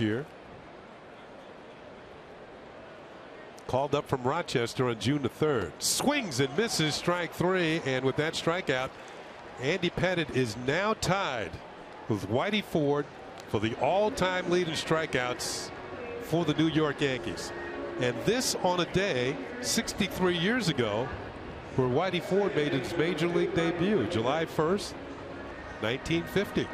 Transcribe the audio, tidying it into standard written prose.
year. Called up from Rochester on June the 3rd. Swings and misses, strike three, and with that strikeout, Andy Pettitte is now tied with Whitey Ford for the all-time lead in strikeouts for the New York Yankees. And this on a day 63 years ago where Whitey Ford made his major league debut, July 1st, 1950.